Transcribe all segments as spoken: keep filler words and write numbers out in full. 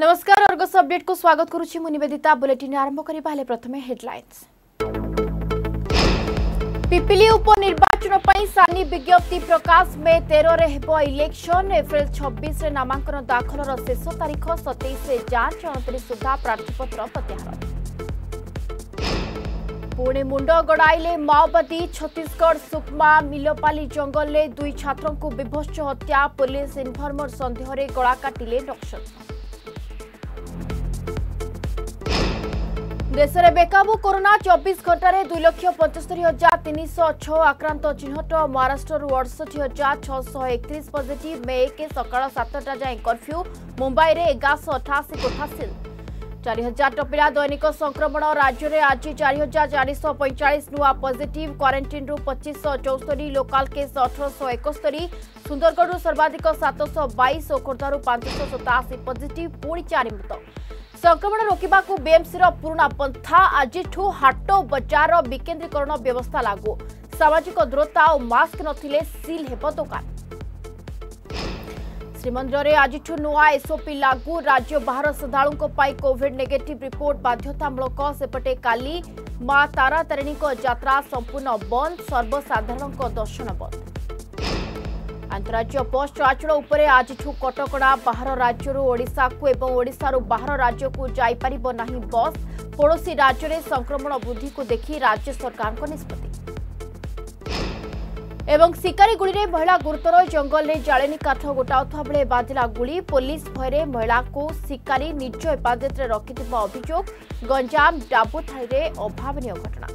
नमस्कार Argus update को स्वागत करुछि मु निवेदिता। बुलेटिन आरंभ करिबा ले प्रथमे हेडलाइंस। पिपिली उपनिर्वाचन पई सानी विज्ञप्ति प्रकाश। मे तेरह रे हेबो इलेक्शन। अप्रैल छब्बीस रे नामांकन दाखलर शेष तारीख। सत्ताईस रे जांच। उनतीस सुधा प्रार्थीपत्र प्रत्याहार। पुणे मुंड गड़ाइले माओवादी। छत्तीसगढ़ सुकमा मिलोपाली जंगल में दुई छात्रों को विभत्स हत्या। पुलिस इनफर्मर संदेह रे गला काटिले नक्सल। देश में बेकाबू कोरोना। चौबीस घंटा रे दुई लक्ष पचहत्तर हजार तीन सौ छह आक्रांत चिन्हट। महाराष्ट्र अड़सठी हजार छःश एकतीस पॉजिटिव। मे एक सका सातटा जाए कर्फ्यू। मुंबई में एगारश अठाशी कोठा सिल। चार हजार टपिला दैनिक संक्रमण। राज्य में आज चार हजार चार शौ पैंचाश नुआ पजिट। क्वारेन्टीन पचिश चौस्तरी। लोकाल केस अठरश एकस्तरी। सुंदरगढ़ सर्वाधिक सातश बैश। खोर्धारू पांचश सताशी पजिट। पुणी चार मृत। संक्रमण रोकने को बीएमसी पुराना पंथा। आज हाट बजार विकेन्द्रीकरण व्यवस्था लागू। सामाजिक दूरता और मास्क नथिले सील हेब दुकान। श्रीमंदिर में आज नूआ एसओपी लागू। राज्य बाहर श्रद्धालुओं पर कोविड नेगेटिव रिपोर्ट बाध्यतामूलक। सेपटे काली मां तारा तारिणी यात्रा संपूर्ण बंद। सर्वसाधारण दर्शन बंद। अंतरराज्य बस चलाचल उपर आज कटकड़ा। बाहर राज्य ओडिशा को एवं ओडिशारू बाहर राज्य को जाइपारिबो नाही बस। पड़ोसी राज्य में संक्रमण वृद्धि को देखी राज्य सरकार को निष्पत्ति। एवं शिकारी गुड़ी में महिला गुरुतर। जंगल में जालेनी काठ गोटाउता बेले बाजिला गुड़ी। पुलिस भयरे महिला को शिकारी निज हेफाजत रखि अभियोग। गंजाम डाबुथाई में अभावनीय घटना।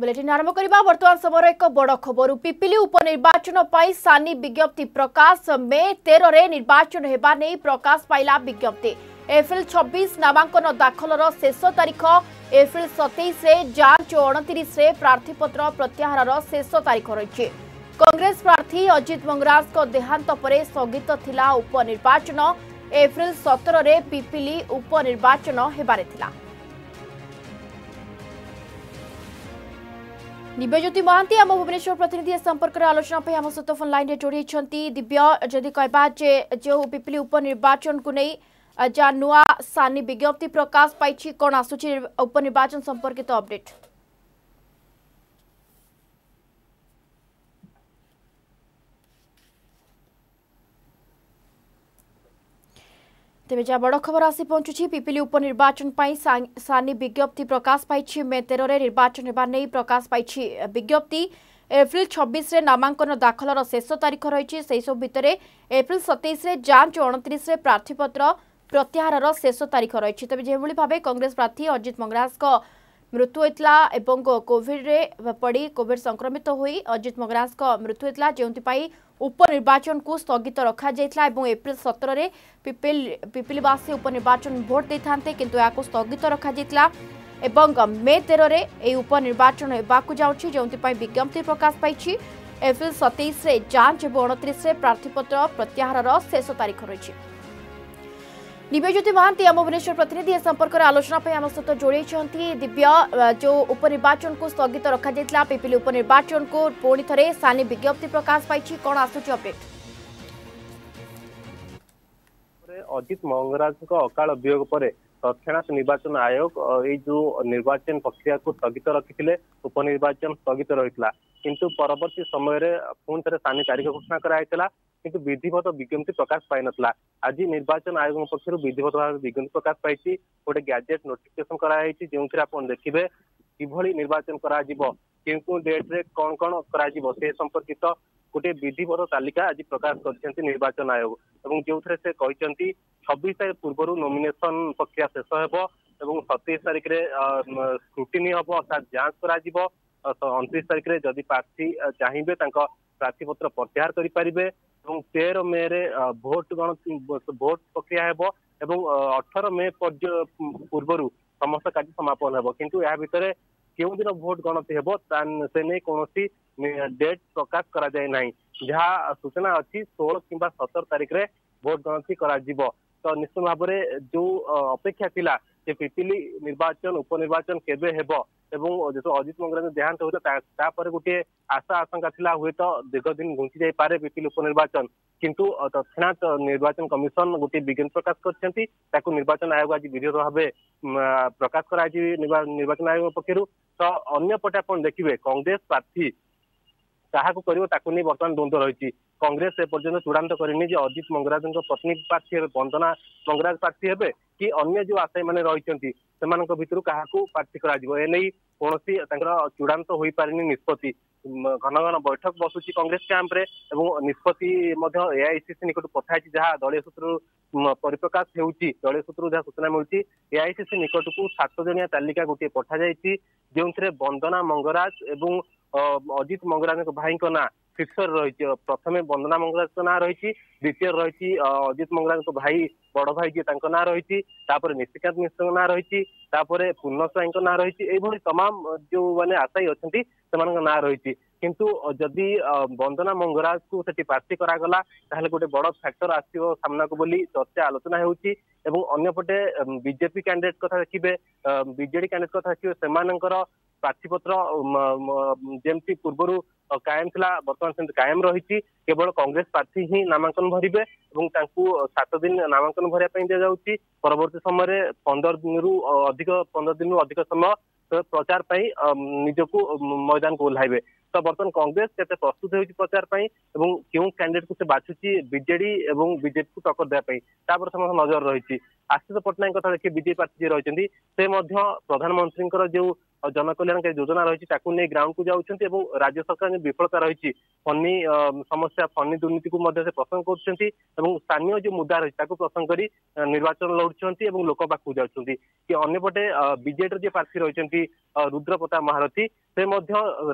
बुलेटिन आरंभ करिबा। वर्तमान समय एक बड़ खबर। पिपिली उपनिर्वाचन पाई सानी विज्ञप्ति प्रकाश। मे तेरह रे निर्वाचन हेबा नै प्रकाश पाइला विज्ञप्ति। एप्रिल छब्बीस नामांकन दाखलर शेष तारीख। एप्रिल सत्ताईस रे जांच। उनतीस रे प्रार्थीपत्र प्रत्याहारर शेष तारीख रही। कांग्रेस प्रार्थी अजित मंगराज देहांत पर स्थगित थिला उपनिर्वाचन। एप्रिल सत्रह रे पिपिली उपनिर्वाचन हेबारे थिला। दिव्यज्योति महांती आम भुवनेश्वर प्रतिनिधि ए संपर्क आलोचना पे आम सहित फोन लाइन जोड़ी दिव्य जदि कहबा जे जो पिपिली उपनिर्वाचन को नहीं जा नुआ सानी विज्ञप्ति प्रकाश पाई कौन आसूची उपनिर्वाचन संपर्कित अपडेट। तेज जहाँ बड़ खबर आसी पहुंचुछि। पिपिली उपनिर्वाचन पाई सानी विज्ञप्ति प्रकाश पाई। मे तेरह रे निर्वाचन हेबा नै प्रकाश पाई विज्ञप्ति। एप्रिल छब्बीस रे नामांकन दाखलर शेष तारीख रही। से सब भितर एप्रिल सत्ताईस रे जांच। उनतीस रे प्रार्थीपत्र प्रत्याहारर शेष तारीख रही। तेज जो भाव कांग्रेस प्रार्थी अजित मंगराज मृत्यु होता एवं कोविड रे पड़ी कोविड संक्रमित होई अजित मंगराज मृत्यु होता जो उपनिर्वाचन को स्थगित रखा जाइतला। एप्रिल सत्रह रे पिपिल पिपिलवासी उपनिर्वाचन भोट दे थांते किंतु याको स्थगित रखा जाइतला। मे तेरह रे ए उपनिर्वाचन हेबाकु जाउछि जोंति पई विज्ञप्ति प्रकाश पाइछि। एप्रिल सत्ताईस रे जांच एवं उनतीस रे प्रार्थीपत्र प्रत्याहारर शेष तारीख रहिछि। दिव्यज्योति महांती आम भुवनेश्वर प्रतिनिधि ए संपर्क आलोचना पे आम सहित जोड़ी। दिव्य जो उपनिर्वाचन को स्थगित रखा जाइतला पिपिली उपनिर्वाचन को पुणी थे सानी विज्ञप्ति प्रकाश पाई कौन आसूची अपडेट। अजित मंगराज अकाल वियोग पर तत्क्षणात निर्वाचन आयोग ये जो निर्वाचन प्रक्रिया को स्थगित रखी थे उपनिर्वाचन स्थगित रही। किंतु परवर्ती समय पुणी थे सानी तारीख घोषणा कराइला किंतु विधिवत विज्ञप्ति प्रकाश पाई ना। आज निर्वाचन आयोग पक्ष विधिवत भाव विज्ञप्ति प्रकाश पाई। गोटे गैजेट नोटिफिकेशन कराई जो आपड़ देखिए किभली निर्वाचन करो डेट्रे कौन कौन कर संपर्कित गोटे विधिवत तालिका आज प्रकाश कर निर्वाचन आयोग और जो से कहते छब्बीस तारीख पूर्व नोमिनेशन प्रक्रिया शेष हो सतैश तारीख स्क्रूटिनी हम अर्थात जांच हो उनतीस तारीख में जदि प्रार्थी चाहिए प्रार्थीपत्र प्रत्याहार करें तेरह मे रे भोट गण भोट प्रक्रिया हेब एवं अठारह मे पूर्व समस्त कार्य समापन हेब किंतु या भितर क्यों दिन भोट गणति हेब से नहीं कौन डेट प्रकाश करा जाए ना। जहाँ सूचना अच्छी सोलह कि सतर तारीख रे भोट गणति करा जीवो तो निश्चित भाव में जो अपेक्षा थिला पिपिली निर्वाचन उपनिर्वाचन केबे हेब जो अजित मंगराज देहांत होता गोटे आशा आशंका था हूँ तो दीर्घ दिन घुंची जाई पारे पिपिल उपनिर्वाचन किंतु तत्क्षणात निर्वाचन कमिशन गोटे विज्ञप्ति प्रकाश कर निर्वाचन आयोग आज विरोध भाव प्रकाश कर निर्वाचन आयोग पक्षर तो अंपटे आप देखिए कांग्रेस प्रार्थी क्या कर बर्तमान द्वंद्व रही कांग्रेस ए पर्यंत चूड़ांत करनी अजित मंगराज पत्नी प्रार्थी वंदना मंगराज प्रार्थी हे कि अन्य जो आशायी मैंने रही भर क्या प्रार्थी करने कौन चूड़ांत हो पारे निष्पत्ति घन घन बैठक बसुची कांग्रेस कैंप्रे निष्पत्ति एआईसीसी निकट पठाई जहाँ दलय सूत्र परिप्रकाश होती दलय सूत्र जहाँ सूचना मिलती एआईसीसी निकट को सात जनिया तालिका गोटे पठा जाइए जो वंदना मंगराज और अजित मंगराज भाई ना फिक्सर रही प्रथम वंदना मंगराज ना रही द्वितीय रही अजित मंगराज भाई बड़ भाई जी ना रही निशिकांत मिश्र ना रही पूर्ण साई ना रही ये तमाम जो मैंने आशायी अच्छे से ना रही किंतु जदि वंदना मंगराज को से प्रार्थी करागला गोटे बड़ फैक्टर आसो सामना को बोली चर्चा आलोचना होपटे बीजेपी कैंडिडेट कथा देखिए बीजेडी कैंडिडेट कथा देखिए से प्रार्थीपत्र जमती पूर्व कायम था बर्तमान से कायम रही केवल कांग्रेस प्रार्थी ही नामांकन भरवे सात दिन नामांकन भरवाई दि जाऊँगी परवर्त समय पंदर दिन रु अधिक पंदर दिन रु अधिक समय प्रचार पाई निजक मैदान को ओह्लैबे तो बर्तमान कांग्रेस केते प्रस्तुत होती प्रचार पाई क्यों कैंडिडेट को से बाछुची बीजेडी और बीजेपी को टक्कर देवाई समस्त नजर रही आशीष पट्टनायक कथा देखिए बीजेपी प्रार्थी रही से प्रधानमंत्री जो जनकल्याणकारी योजना रही नहीं ग्राउंड को जाती राज्य सरकार जो विफलता रही फनी समस्या फनी दुर्नीति को प्रसंग कर स्थानीय जो मुद्दा रही प्रसंग कर निर्वाचन लड़ुंट लोक पाक जाऊँच कि अंपटे बीजेडी जो प्रार्थी रही रुद्र प्रताप महारथी से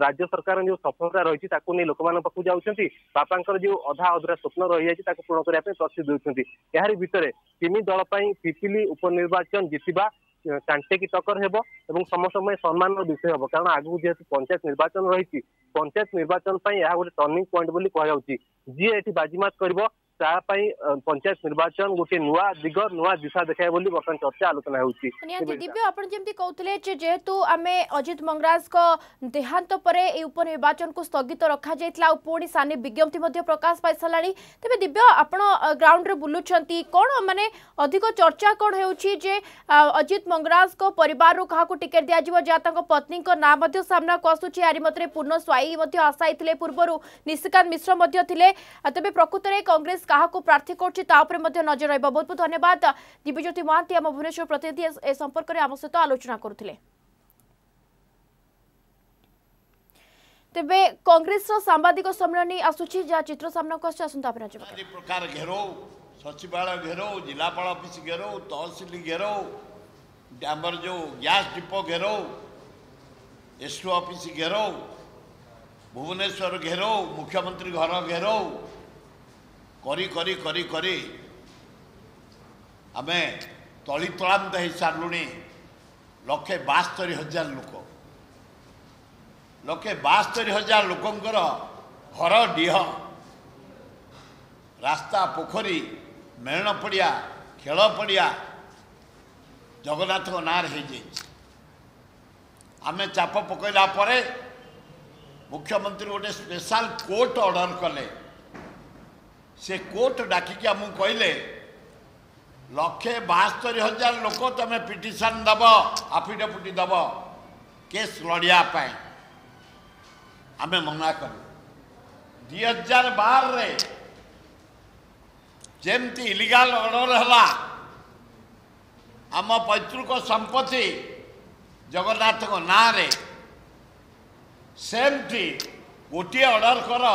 राज्य सरकार जो सफलता रही नहीं लोक पाक जाऊँच बापा जो अधा अधूरा स्वप्न रही है पूर्ण करने प्रस्तुत देर भितर तीन दल पिपिली उपनिर्वाचन जितवा कांटे की टक्कर हेब और समस्त सम्मान विषय हम कारण आगू जेहतु पंचायत निर्वाचन रही पंचायत निर्वाचन यह गोटे टर्निंग पॉइंट बोली कहु जी एटी बाजीमात कर पंचायत निर्वाचन गोटे नुआ दिग नुआ दिशा देखाए बोली बर्तमान चर्चा आलोचना होउची नियति दिव्य आपण जेमती कहउतले जे जेतु आमे अजित मंगराज को देहांत परे ए उपनिर्वाचन को स्थगित रखा जायतला और पुणी साने विज्ञप्ति मध्ये प्रकाश पाइसलाणी तबे दिव्य आपण ग्राउंड रे बुलुछंती कोन माने अधिक चर्चा कोन हेउची जे अजित मंगराज को परिवार रो काहा को टिकट दिया जीव जा ताको पत्नी को नाम मध्ये सामना कोसुची आरि मत्रे पूर्ण स्वाई मध्ये आसाइतले पूर्वरु निशिकांत मिश्र मध्ये थिले तबे प्रकृत रे कांग्रेस कहा को प्रार्थी करछि ता ऊपर मध्ये नजर रहबो। बहुत बहुत धन्यवाद दिव्यज्योति महांती आम भुवनेश्वर प्रतिनिधि ए संपर्क रे आम सहित आलोचना करथिले। तबे कांग्रेस रो सांबादिक सम्मेलन आसुछि जा चित्र सामना को आसुछि आसंता अपना जब जे प्रकार घेरो सचिवालय घेरो जिलापाल ऑफिस घेरो तहसील घेरो डामर जो गैस डिपो घेरो एसओ ऑफिस घेरो भुवनेश्वर घेरो मुख्यमंत्री घर घेरो करी करी करी करी आम तली तलांत हो सारे लक्षे बास्तरी हजार लोक लक्षे बास्तरी हजार लोकंर घर डीह रास्ता पोखरी मेण पड़िया खेल पड़िया जगन्नाथ नार हो आम चाप पकड़ा पर मुख्यमंत्री गोटे स्पेशल कोर्ट ऑर्डर कले से कोर्ट डाकिक आम कहले लक्षे बास्तरी हजार लोक तुम पिटिशन दब आफिडेविट दब केस लड़ापी आम मना करूँ दि हजार बार रे जेमती इलीगल ऑर्डर है आम पैतृक संपत्ति जगन्नाथ ना रे सेमती गोटे ऑर्डर कर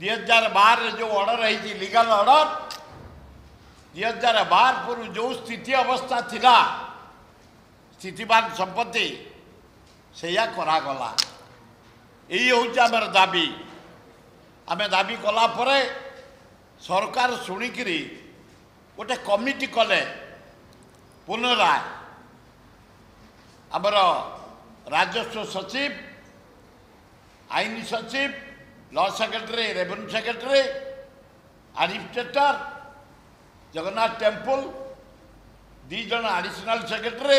दि हजार बार जो ऑर्डर है लीगल ऑर्डर दि हजार बार पूर्व जो स्थिति अवस्था थिला स्थितिवान संपत्ति से या करागला यही हूँ आम दाबी आम दाबी कला परे सरकार शुणिकी गोटे कमिटी कले पुनराय आमर राजस्व सचिव आईन सचिव law secretary revenue secretary administrator Jagannath temple दीज एडिशनल सेक्रेटरी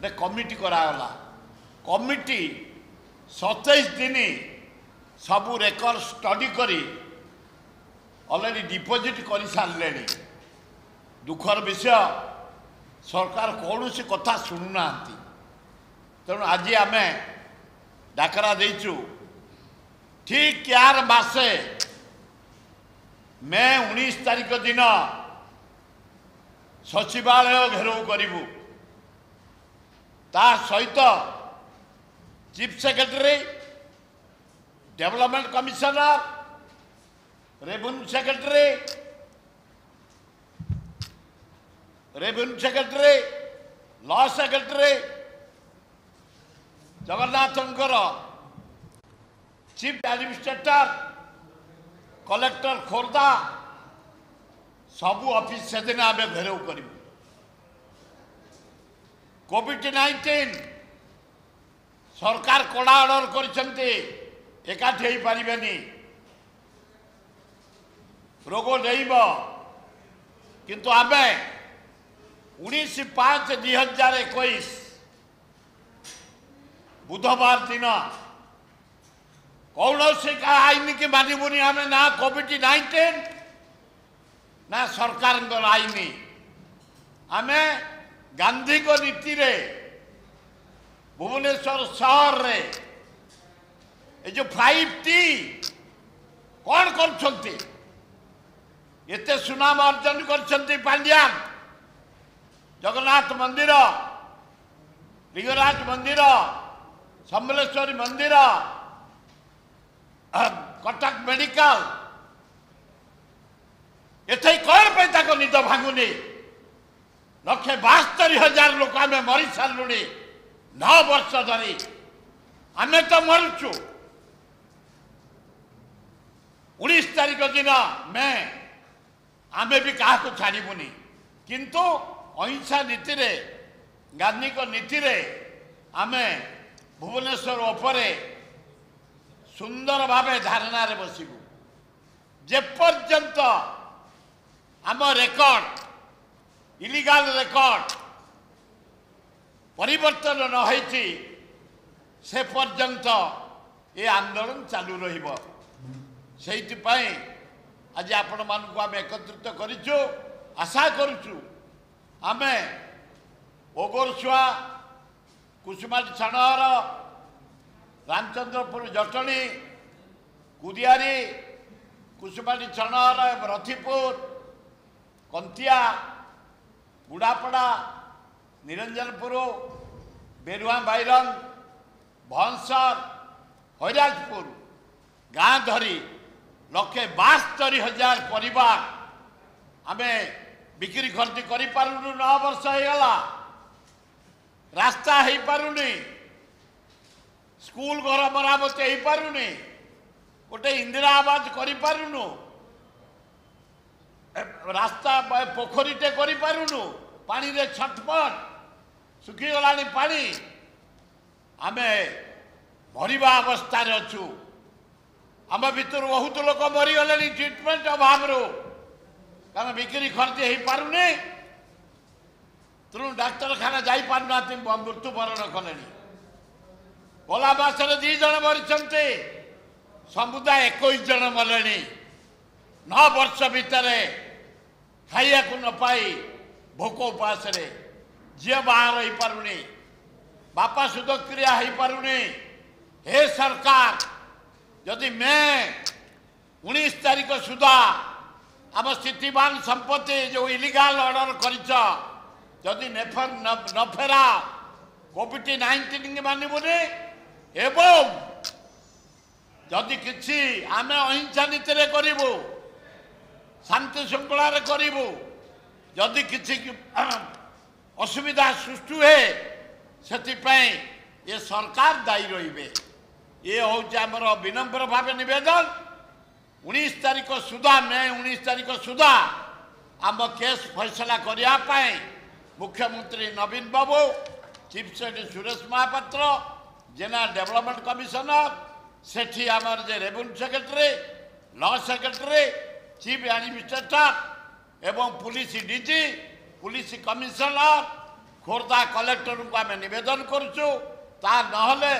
गोटे कमिटी कराला कमिटी सतैश दिन सबू रेकर्ड स्टडी करी ऑलरेडी डिपोजिट कर सारे दुखर विषय सरकार कौन सी कथा शुणुना तेणु आज आम डाकरा देचु ठीक यार मासे मे उन्नीस तारीख दिन सचिवालय घेराव करूँ ता सहित chief secretary development commissioner revenue secretary revenue secretary law secretary जगन्नाथंकर चीफ एडमिनिस्ट्रेटर कलेक्टर खोर्धा सबू ऑफिस से दिन आम घेराव कर कोविड नाइंटीन सरकार कड़ा अर्डर करें रोग किंतु आमे उन्नीस पाँच दुई हजार एक बुधवार दिन कौन से आईन की मानबूनी आम ना कोविड नाइंटीन ना सरकार आईन आम गांधी को नीति रे भुवनेश्वर शहर रे ये जो फाइव टी कौन करते सुनाम अर्जन कर पांड्यान जगन्नाथ मंदिर लिंगराज मंदिर समलेश्वरी मंदिर कटक मेडिकल ये कौन पर निद भांगुनी लक्षे बास्तरी हजार लोक आम मरी सारू नौ वर्ष धरी आम तो मरुचु उन्नीस तारीख दिन मे आम भी क्या छाड़बूनी किंतु अहिंसा नीति रे गांधी को नीति रे आम भुवनेश्वर उपरे सुंदर भाव धारणा रे बसबू जेपर्यंत आम रेकर्ड इलीगल रेकर्ड परिवर्तन न होती से पर्यंत ये आंदोलन चालू रहिबो। आज आपण मानकु आमे एकत्रित करिचो आशा करुचु आमे ओगरसुआ कुसुमाडी छाणर रामचंद्रपुर जटणी कुदियारी कुसुमाडी छाणर रथीपुर कंतिया बुढ़ापड़ा निरंजनपुर बेरुआ बैरंग भंसर हईराजपुर गाँ धरी लक्षे बास्तरी हजार परिवार आमे बिक्री खर्च कर पारूनु नौ वर्ष होगा रास्ता हो पारूनी स्कूल घर मरामती हो पारूनी गोटे इंदिरा आवास कर पारूनु रास्ता पोखरीटे कर पारूनु पानी रे छटपट सुखीगला पानी आमे मरवा अवस्था अच्छु आम भर बहुत लोग मरीगले ट्रिटमेंट अभाव कारण बिक्री खर्च हो पारूनी तेणु डाक्तखाना जा पारना मृत्युवरण कले गला मसरे दी जन मरी समुदाय एक जन मले नौ वर्ष भितर खाया न पाई भोक उपास झील बाहर हो पारूनी बापा सुध क्रिया हो पारूनी। हे सरकार यदि मे उन्नीस तारीख सुधा आम स्थितिवान संपत्ति जो इलीगल ऑर्डर कर न फेरा कोविड नाइंटीन की मानबूनी एवं जदि किसी आम अहिंसा नीति रे करूँ शांति श्रृंखला करूँ जदि किसी असुविधा सृष्टि हुए से सरकार दायी रे ये हूँ आमर विनम्र भाव नवेदन उन्नीस तारीख सुधा मे उन्नीस तारीख सुधा आम केस फैसला करने मुख्यमंत्री Naveen Babu chief secretary Suresh Mahapatra general development commissioner Sethi आमर जे revenue secretary law secretary chief administrator एवं police DG police commissioner Khordha collector को आम निवेदन करुचु ता नहले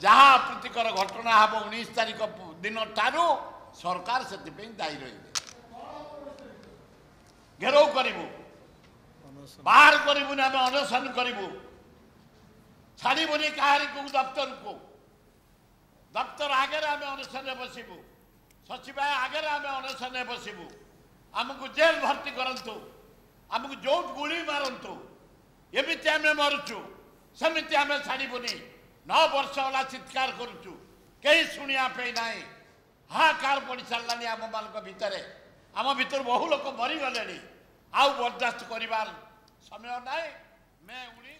जहाँ आपत्तिकर घटना हम उन्नीस तारीख दिन ठारू सरकार से दायी रही घेराव करू बाहर करूँ आम अनशन करूँ छाड़बूनी कहारिक दफ्तर को दफ्तर आगे आम अनशन बसबू सचिवालय आगे आम अनशन बसबू आमको जेल भर्ती करूँ आमको जो गुली मारतु एमती आम मरुचु सेमती आम छाड़बूनी नौ वर्ष होला चित्कार करुचु कहीं शुणापी ना हाहाकार पड़ी सारानी आम मान भितर आम भर बहु लोक मरीगले आउ बर्दाश्त कर समय ना मे उड़ी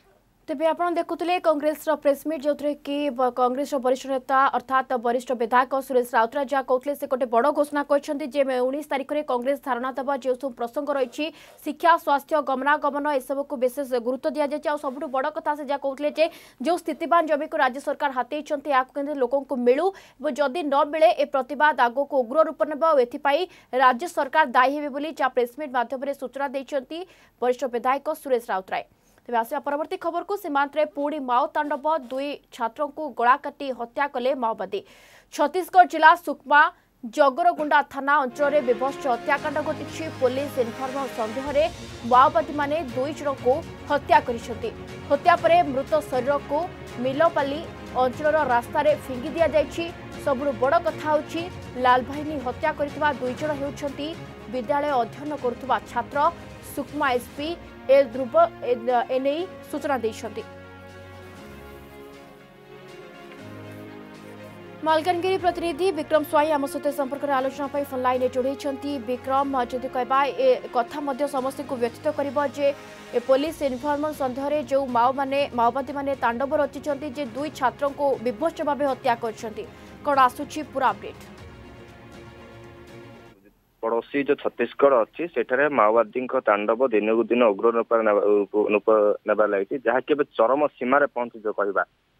तेज आप देखुले कांग्रेस प्रेसमिट जो कि कांग्रेस वरिष्ठ नेता अर्थात वरिष्ठ विधायक सुरेश राउतराय जहाँ कहते से गोटे बड़ घोषणा करें उन्नीस तारिख में कांग्रेस धारणा देवा जो सब प्रसंग रही शिक्षा स्वास्थ्य गमनागमन एसबू को विशेष गुरुत्व दि जाए सबुठ बड़ कथा से जहाँ कहते जो स्थितवान जमी को राज्य सरकार हाथी यहाँ लोक मिलू जदि न मिले ए प्रतिवाद आग को उग्र रूप ने राज्य सरकार दायी हे जहाँ प्रेसमिट माध्यम सूचना देते वरिष्ठ विधायक सुरेश राउतराय। तेज आस परवर्ती खबर को सीमांत में पुणी माओ तांडव दुई छात्रों को गला काटी हत्या कले माओवादी। छत्तीसगढ़ जिला सुकमा जगरगुंडा थाना अंचल में विभत्स हत्याकांड घटी पुलिस इनफर्मर सन्देह में माओवादी माने दुई जन को हत्या करिसेंती। हत्या परे मृत शरीर को मिलपाली अंचल रास्तार फिंगी दि जाएगी। सबुठ बड़ कथा लालभाईनी हत्या करितबा दुई जन हेउछंती विद्यालय अध्ययन करुवा छात्र सुकमा एसपी ए ध्रुव एने सूचना देछंती। मालकानगिरी प्रतिनिधि विक्रम स्वाई आम सहित संपर्क में आलोचना फोन लाइन जोड़े। विक्रम जदि कहवा ए कथा समस्त को व्यक्त करे पुलिस इनफर्मर सन्देह में जो माओ माने माओवादी माने तांडव रचिंट जे दुई छात्रों को विभत्स भाव हत्या कर कौन आसूची पूरा अपडेट। पड़ोसी जो छत्तीसगढ़ अच्छी से माओवादी तांडव दिनकू दिन उग्र रूप ना लगी जहाँकि चरम सीमार पहुंच कह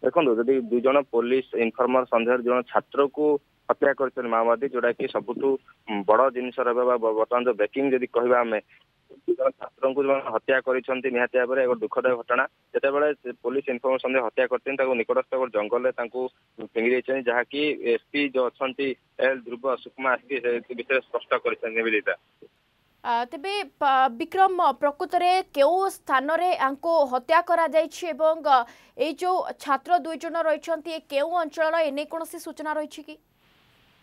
देखो जदि दुज पुलिस इनफर्मर सन्देह जो छात्र को हत्या कर माओवादी जोटा कि सबुठू बड़ जिन बर्तमान जो ब्रेकिंग जब कह आम जो छात्र को जो हत्या करहाती भाव में दुखदायक घटना जिते पुलिस इनफर्मर सन्देह हत्या कर निकटस्थ गोटे जंगल में फिंगी देते जहाँकि एसपी जो अच्छा एल ध्रुव सुकमा एसपी विषय स्पष्ट कर। तेबे विक्रम प्रकृत में क्यों स्थान हत्या करा एवं ए जो छात्र दुई जन रही क्यों अंचल एने कौन सूचना रही कि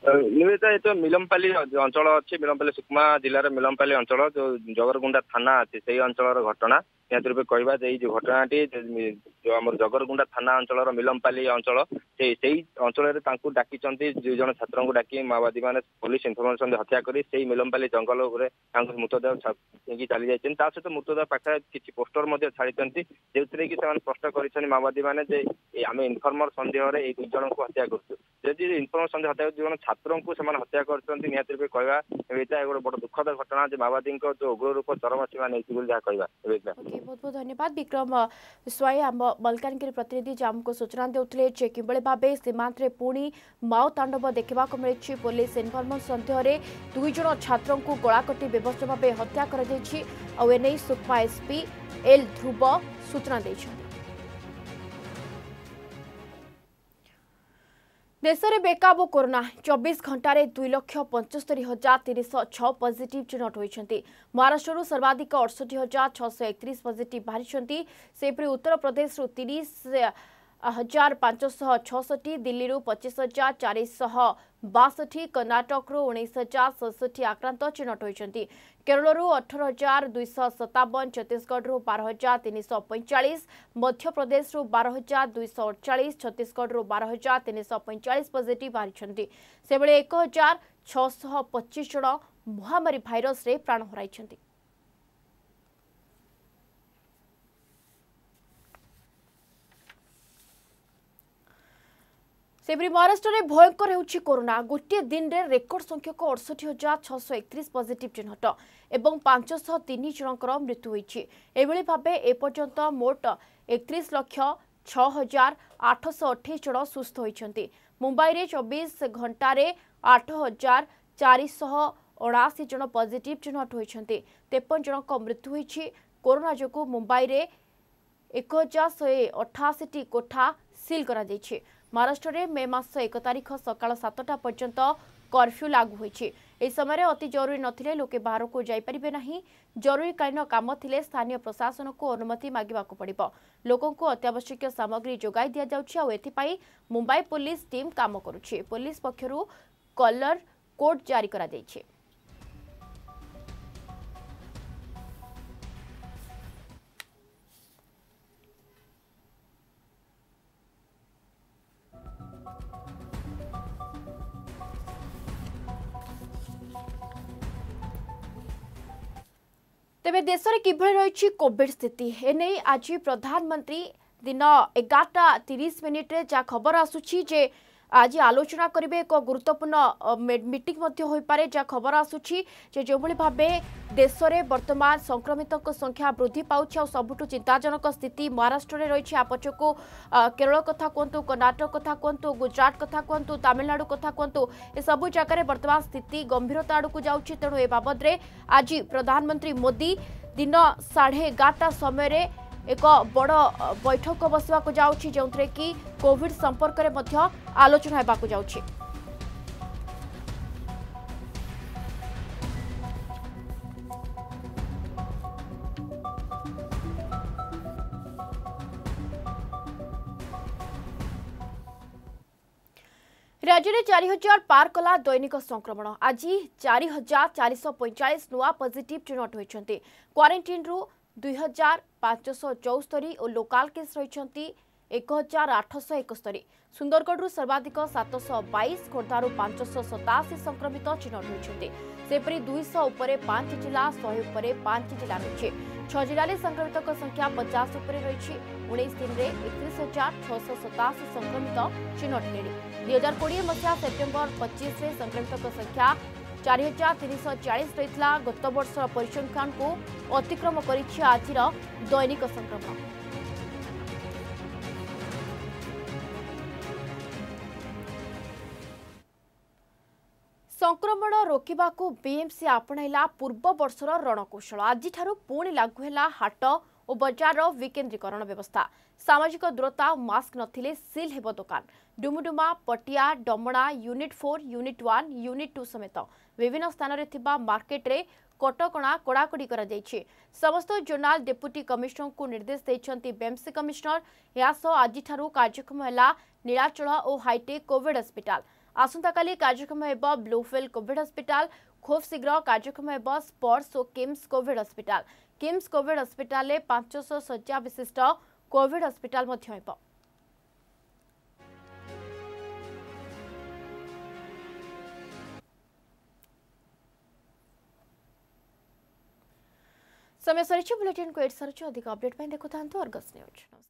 निवेदिता ये तो मिलमपाली अंचल अच्छी मिलमपाली सुकमा जिलार मिलमपाली अंचल जो जगरगुंडा थाना अच्छी से अंचल घटना निहत रूपे कहवा जो घटनाटी जो आम जगरगुंडा थाना अंचल मिलमपाली अंचल से अंचल डाकि दुई जन छात्र को डाक माओवादी मैंने पुलिस इनफर्मेशन हत्या कर मिलमपाली जंगल मृतदेह फेंगी चली जाती सहित मृतदेह पाखे किसी पोस्टर छाड़ी जो थी कि स्पष्ट कर माओवादी मैंने आम इनफर्मर सन्देह में दुई जन को हत्या कर इनफर्मर सन्देह हत्या जो छात्रों को से हत्या करें कहवा गोटे बड़ दुखद घटना जो माओवादी जो उग्र रूप चरम सीमा नहीं कहवा। बहुत बहुत धन्यवाद विक्रम स्वाई आम मलकानगिरी प्रतिनिधि जो आमको सूचना देते कि भाव सीमांत में पुणी माओ तांडव देखा मिली पुलिस इनफर्मर सन्देह में दुई जन छात्रों को गलाकटी व्यवस्थित भाव हत्या कर सुकमा एसपी एल ध्रुव सूचना देते। देश में बेकाबू कोरोना चौबीस घंटे दुई लक्ष पंचस्तरी हजार तीन सौ छः पॉजिटिव चिन्हट होती। महाराष्ट्र सर्वाधिक अड़सठ हजार छःश एक पॉजिटिव बाहरी सेपरी उत्तर प्रदेश तीस हजार पांचशह छठी दिल्ली पचिश हजार चार शह बासठी कर्णाटक उन्नीस हजार सड़सठी आक्रांत चिन्हट होती। केरल अठर हजार दुईश सतावन छत्तीसगढ़ बारह हजार तीन सौ पैंचाश मध्यप्रदेश बारह हजार दुईश अड़चाश छत्तीसगढ़ बारह हजार तीन सौ पैंचाश पॉजिटिव बाहरी से एक हजार छःश पचिश जन महामारी भाइरस प्राण हर। तेबरी महाराष्ट्र में भयंकर होउछि कोरोना गोटे दिन रे रेकर्ड संख्यक अड़सठ हजार छःश एक पॉजिटिव चिन्हट एवं पांचशह तीन जनकर मृत्यु होइछि। एभली भाबे एपर्यंत मोट एक लक्ष छः हजार आठश अठाईस जन सुस्थ होइछन्ति। मुंबई रे चौबीस घंटे आठ हजार चारिशह अणाशी जन पॉजिटिव चिन्हट होइछन्ति तेपन जनक मृत्यु होइछि। कोरोना जोगु मुंबई रे एक हजार शहे अठाशी कोठा सिल करा जाइछे। महाराष्ट्र में मे मस एक तारिख सकाल सातटा पर्यंत कर्फ्यू लागू होइछे। इस समय अति जरूरी नथिले लोके बाहर को जाई परिबे नाही। जरूरीकालीन काम थिले स्थानीय प्रशासन को अनुमति मागिबाकू पड़िबो। लोकों को अत्यावश्यक सामग्री जोगाई दिया जाउछि आ एथिपाई मुंबई पुलिस टीम काम करुछि। पुलिस पक्षरु कलर कोड जारी करा जाइछे। तेबे देश में किभली रही कोविड स्थिति एने आज प्रधानमंत्री दिन एगारटा तीस मिनिट जहाँ खबर आसुची जे आज आलोचना करेंगे। एक गुरुत्वपूर्ण मीटिंग हो पारे जहाँ खबर आसुची जे जो भाव देश में बर्तमान संक्रमितों संख्या वृद्धि पाँच और सबुठ चिंताजनक स्थिति महाराष्ट्र में रही। आप को केरल कथा कहतु, कर्णाटक कथा कहतु, गुजरात कथा कहतु, तमिलनाडु कथा कहतु, ए सबु जगह बर्तमान स्थिति गंभीरता आड़ को जाऊँगी। तेणु ए बाबद आज प्रधानमंत्री मोदी दिन साढ़े एगारटा समय एक बड़ बैठक बसवाक जाऊँगी जो कि कोविड संपर्क में आलोचना होगा जाऊँगी। राज्य में चार हजार पार कला दैनिक संक्रमण। आज चार हजार चार पैंचाश नुआ पॉजिटिव चिन्हट होती। क्वारंटाइन रु दुई हजार पांचश चौस्तरी और लोकाल केस रही एक हजार आठश एकस्तरी। सुंदरगढ़ सर्वाधिक सातश बैश, खोर्धारू पांचश सताशी संक्रमित चिन्हट होती। सेपरी दुईश उपर पांच जिला, शहे उपर पांच जिला रही। छह जिले संक्रमितों संख्या पचास रही। उन्नीस दिन में एकतीस हजार छःश सताशी संक्रमित चिन्हट ले। दुई हजार कोड़े मसीहा सेप्टेम्बर पच्चीस में संक्रमितों संख्या चार हजार तीन सौ चालीस रही। गत वर्ष परिसंख्यान को अतिक्रम कर आज दैनिक संक्रमण। संक्रमण रोकवाकू बीएमसी आपणला पूर्व वर्षर रणकौशल। आज पुणी लागू है हाट और बजार विकेन्द्रीकरण व्यवस्था। सामाजिक दूरता और मास्क नथिले सील हेबो दुकान। Dumuduma, Patia, Damana unit four, unit one, unit two समेत विभिन्न स्थान रे थिबा मार्केट रे कटकणा कड़ाकड़ी करा जाइछे। समस्त जोनाल डेप्यूटी कमिशनर को निर्देश देइछंती बीएमसी कमिशनर। यास आज कार्यक्रम है नीलाचल और हाईटेक कोविड हस्पिटाल। आसंता काली कार्यक्रम हेब ब्लूफिल कोविड हस्पिटाल। खूब शीघ्र कार्यक्रम हेब स्पर्श और KIMS Covid hospital. KIMS Covid hospital पांचश शज्या विशिष्ट कोविड हस्पिटाल मध्य हेब। समय सरी बुलेटिन को एड सारी अधिक अपडेट देखु था अर्गस न्यूज।